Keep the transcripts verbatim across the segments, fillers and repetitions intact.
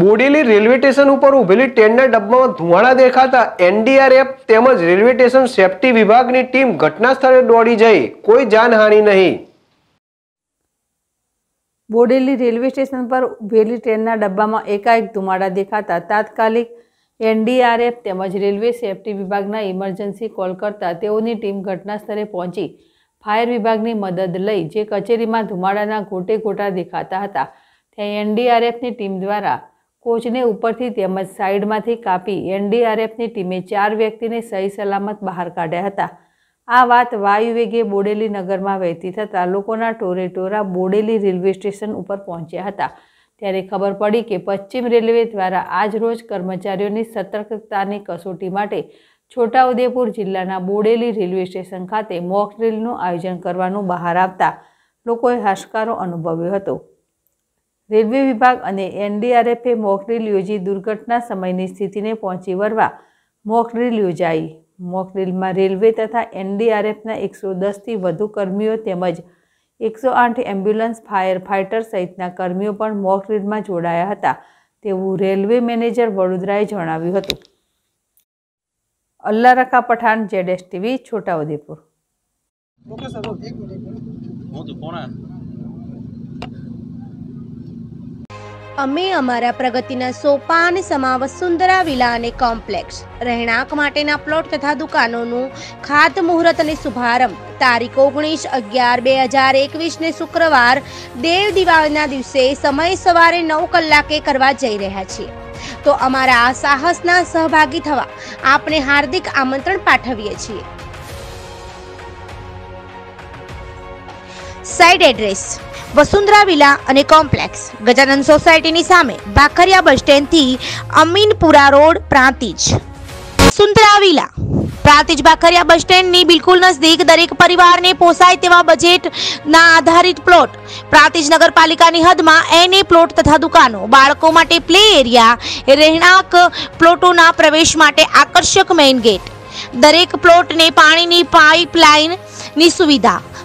Bodeli railway station ઉપર ઉભેલી ટ્રેનના ડબ્બામાં ધુમાડા દેખાતા એન ડી આર એફ તેમજ રેલવે સ્ટેશન સેફટી વિભાગની ટીમ ઘટના સ્થળે દોડી જઈ, કોઈ જાનહાનિ નહીં। બોડેલી રેલવે સ્ટેશન પર ઉભેલી ટ્રેનના ડબ્બામાં એકાએક ધુમાડા દેખાતા તાત્કાલિક એન ડી આર એફ તેમજ રેલવે સેફટી વિભાગના ઇમરજન્સી કોલ કરતા તેઓની ટીમ ઘટના સ્થળે પહોંચી ફાયર વિભાગની મદદ લઈ જે કચેરીમાં ધુમાડાના ગોટે ગોટા દેખાતા હતા ત્યાં એન ડી આર એફની ટીમ દ્વારા કોચને ઉપરથી તેમજ સાઈડમાંથી કાપી એનડીઆરએફની ટીમે ચાર વ્યક્તિને સહી સલામત બહાર કાઢ્યા હતા। આ વાત વાયુ વેગે બોડેલી નગરમાં વહેતી થતાં લોકોના ટોરે ટોરા બોડેલી રેલવે સ્ટેશન ઉપર પહોંચ્યા હતા, ત્યારે ખબર પડી કે પશ્ચિમ રેલવે દ્વારા આજરોજ કર્મચારીઓની સતર્કતાની કસોટી માટે છોટાઉદેપુર જિલ્લાના બોડેલી રેલવે સ્ટેશન ખાતે મોક ડ્રિલનું આયોજન કરવાનું બહાર આવતા લોકોએ હાશકારો અનુભવ્યો હતો। રેલવે વિભાગ અને એનડીઆરએફે મોકડ્રીલ યોજી દુર્ઘટના સમયની સ્થિતિને પહોંચી વળવા મોકડ્રીલ યોજાઈ। મોકડ્રીલમાં રેલવે તથા એનડીઆરએફના એકસો દસથી વધુ કર્મીઓ તેમજ એકસો આઠ એમ્બ્યુલન્સ ફાયર ફાઇટર સહિતના કર્મીઓ પણ મોકડ્રીલમાં જોડાયા હતા, તેવું રેલવે મેનેજર વડોદરાએ જણાવ્યું હતું। અલ્લારખા પઠાણ, જેડેશ ટીવી, છોટાઉદેપુર। अमे अमारा प्रगतिना सोपान समाव सुंदरा विला अने कॉम्प्लेक्स रहेणांक माटेना प्लॉट तथा दुकानोनुं खात मुहूर्त अने शुभारंभ तारीख ओगनीस अगियार बे हज़ार एकवीस ने शुक्रवार देव दिवाळीना दिवसे समय सवारे नौ कलाके करवा जई रह्या छीए। तो अमारा आ साहसना सहभागी थवा आपने हार्दिक आमंत्रण पाठवीए छीए। साइड एड्रेस वसुंधरा विला अने कॉम्प्लेक्स गजानन सोसायटी नी सामे भाखरिया बस स्टेन्ड थी Aminpura road Prantij. Vasundhara villa Prantij Bhakhariya bus stand नी बिल्कुल नजदीक दरेक परिवार ने पोसाय तेवा बजेट ना आधारित प्लॉट प्रांतिज नगरपालिका नी हद मां एने प्लॉट तथा दुकानो बाळको माटे प्ले एरिया रहेणांक प्लॉटो ना प्रवेश माटे आकर्षक मेन गेट दरेक प्लॉट ने पाणी नी पाइपलाइन नी सुविधा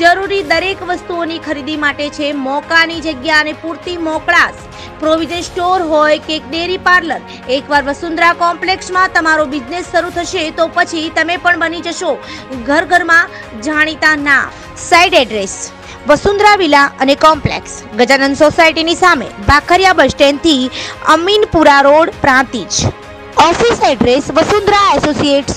जरूरी दरेक वस्तुओनी खरीदी माटे छे मोकानी जग्या अने पूरती मोकळास प्रोविजन स्टोर होय के डेरी पार्लर। एकवार वसुंधरा कॉम्प्लेक्स में तमारो बिजनेस शुरू थशे तो पछी तमे पण बनी जशो घर घर में जाणीता ना। साइड एड्रेस वसुंधरा विला अने कॉम्प्लेक्स गजानन सोसायटी नी सामे भाखरिया बस स्टेन्ड थी Aminpura road Prantij. Office address Vasundhara associates